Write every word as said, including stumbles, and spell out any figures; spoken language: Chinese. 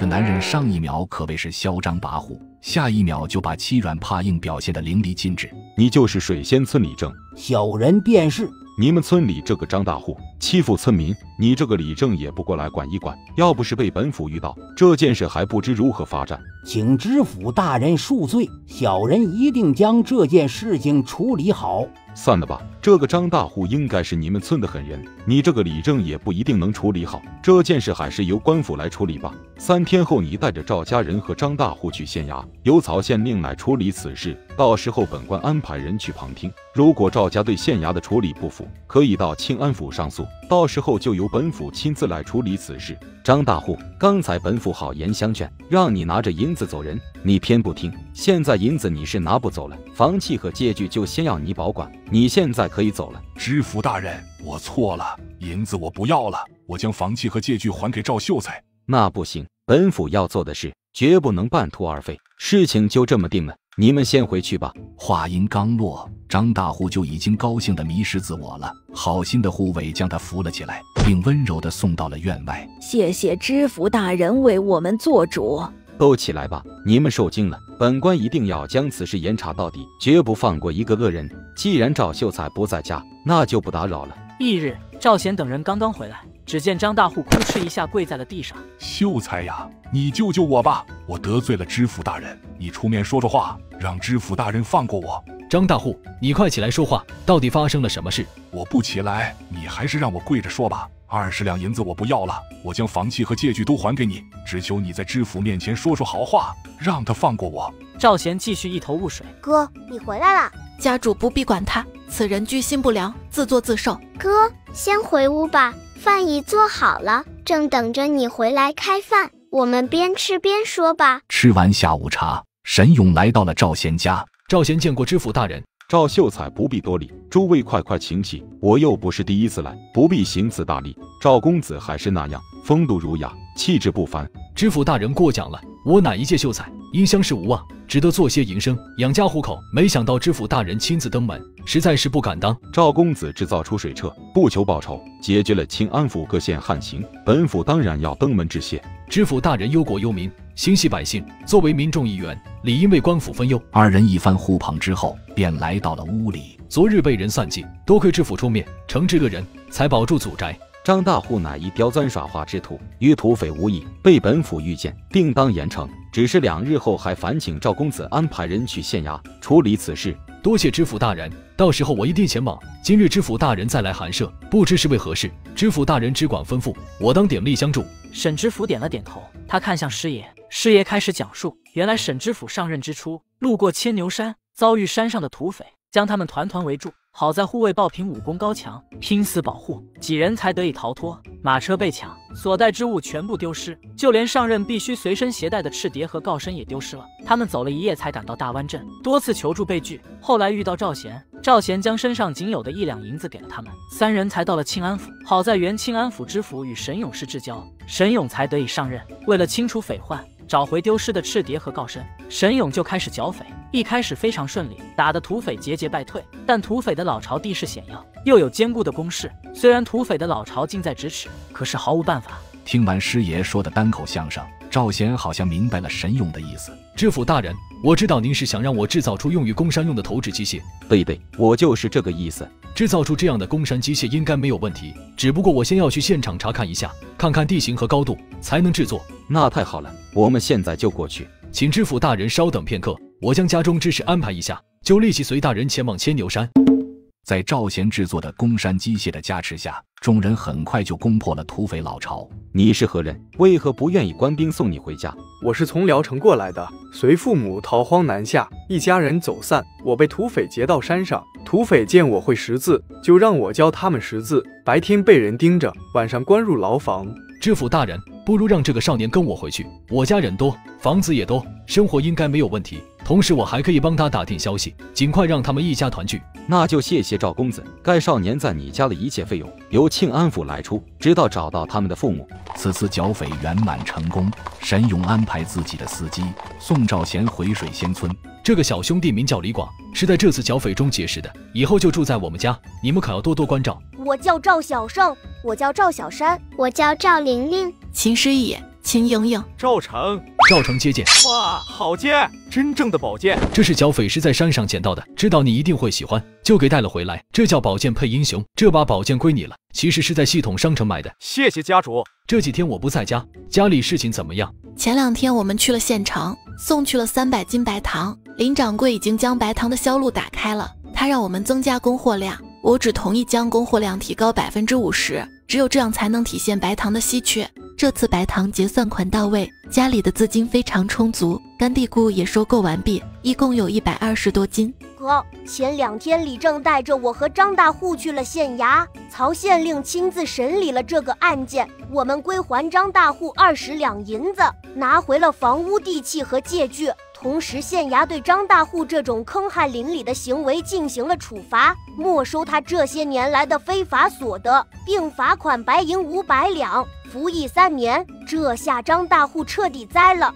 的男人上一秒可谓是嚣张跋扈，下一秒就把欺软怕硬表现得淋漓尽致。你就是水仙村李正，小人便是。你们村里这个张大户欺负村民，你这个李正也不过来管一管。要不是被本府遇到，这件事还不知如何发展。请知府大人恕罪，小人一定将这件事情处理好。算了吧，这个张大户应该是你们村的狠人，你这个李正也不一定能处理好。这件事还是由官府来处理吧。三天后，你带着赵家人和张大户去县衙，由曹县令来处理此事。到时候本官安排人去旁听。如果赵家对县衙的处理不服，可以到庆安府上诉，到时候就由本府亲自来处理此事。张大户，刚才本府好言相劝，让你拿着银子走人，你偏不听。现在银子你是拿不走了，房契和借据就先要你保管，你现在可以走了。知府大人，我错了，银子我不要了，我将房契和借据还给赵秀才。那不行，本府要做的事绝不能半途而废，事情就这么定了。你们先回去吧。话音刚落，张大户就已经高兴的迷失自我了。好心的护卫将他扶了起来，并温柔的送到了院外。谢谢知府大人为我们做主。都起来吧，你们受惊了，本官一定要将此事严查到底，绝不放过一个恶人。既然赵秀才不在家，那就不打扰了。翌日，赵贤等人刚刚回来，只见张大户哭哧一下跪在了地上。秀才呀，你救救我吧，我得罪了知府大人，你出面说说话，让知府大人放过我。张大户，你快起来说话，到底发生了什么事？我不起来，你还是让我跪着说吧。二十两银子我不要了，我将房契和借据都还给你，只求你在知府面前说说好话，让他放过我。赵贤继续一头雾水。哥，你回来了。家主不必管他，此人居心不良，自作自受。哥，先回屋吧，饭已做好了，正等着你回来开饭，我们边吃边说吧。吃完下午茶，沈勇来到了赵贤家。赵贤见过知府大人。赵秀才不必多礼，诸位快快请起，我又不是第一次来，不必行此大礼。赵公子还是那样风度儒雅，气质不凡。知府大人过奖了，我乃一介秀才，因乡事无望，只得做些营生养家糊口，没想到知府大人亲自登门，实在是不敢当。赵公子制造出水车，不求报酬，解决了清安府各县旱情，本府当然要登门致谢。知府大人忧国忧民，心系百姓，作为民众一员，理应为官府分忧。二人一番互捧之后，便来到了屋里。昨日被人算计，多亏知府出面惩治恶人，才保住祖宅。张大户乃一刁钻耍滑之徒，与土匪无异，被本府遇见，定当严惩。只是两日后还烦请赵公子安排人去县衙处理此事。多谢知府大人，到时候我一定前往。今日知府大人再来寒舍，不知是为何事，知府大人只管吩咐，我当鼎力相助。沈知府点了点头，他看向师爷，师爷开始讲述，原来沈知府上任之初，路过牵牛山，遭遇山上的土匪，将他们团团围住。好在护卫鲍平武功高强，拼死保护，几人才得以逃脱。马车被抢，所带之物全部丢失，就连上任必须随身携带的赤牒和告身也丢失了。他们走了一夜才赶到大湾镇，多次求助被拒。后来遇到赵贤，赵贤将身上仅有的一两银子给了他们，三人才到了庆安府。好在原庆安府知府与沈勇是至交，沈勇才得以上任。为了清除匪患，找回丢失的赤牒和告身，沈勇就开始剿匪。一开始非常顺利，打得土匪节节败退，但土匪的老巢地势险要，又有坚固的工事，虽然土匪的老巢近在咫尺，可是毫无办法。听完师爷说的单口相声，赵贤好像明白了沈勇的意思。知府大人，我知道您是想让我制造出用于攻山用的投掷机械。对对，我就是这个意思。制造出这样的攻山机械应该没有问题，只不过我先要去现场查看一下，看看地形和高度，才能制作。那太好了，我们现在就过去。请知府大人稍等片刻，我将家中之事安排一下，就立即随大人前往牵牛山。在赵贤制作的攻山机械的加持下，众人很快就攻破了土匪老巢。你是何人？为何不愿意官兵送你回家？我是从聊城过来的，随父母逃荒南下，一家人走散，我被土匪劫到山上。土匪见我会识字，就让我教他们识字，白天被人盯着，晚上关入牢房。知府大人，不如让这个少年跟我回去，我家人多，房子也多，生活应该没有问题。同时我还可以帮他打听消息，尽快让他们一家团聚。那就谢谢赵公子，该少年在你家的一切费用由庆安府来出，直到找到他们的父母。此次剿匪圆满成功，沈勇安排自己的司机送赵贤回水仙村。这个小兄弟名叫李广，是在这次剿匪中结识的，以后就住在我们家，你们可要多多关照。我叫赵小胜，我叫赵小山，我叫赵玲玲。秦师爷，秦莹莹、赵成、赵成接剑。哇，好剑，真正的宝剑！这是剿匪时在山上捡到的，知道你一定会喜欢，就给带了回来。这叫宝剑配英雄，这把宝剑归你了。其实是在系统商城买的。谢谢家主。这几天我不在家，家里事情怎么样？前两天我们去了县城，送去了三百斤白糖，林掌柜已经将白糖的销路打开了，他让我们增加供货量，我只同意将供货量提高百分之五十。 只有这样才能体现白糖的稀缺。这次白糖结算款到位，家里的资金非常充足，干地菇也收购完毕，一共有一百二十多斤。哥，前两天李正带着我和张大户去了县衙，曹县令亲自审理了这个案件，我们归还张大户二十两银子，拿回了房屋地契和借据。 同时，县衙对张大户这种坑害邻里的行为进行了处罚，没收他这些年来的非法所得，并罚款白银五百两，服役三年。这下张大户彻底栽了。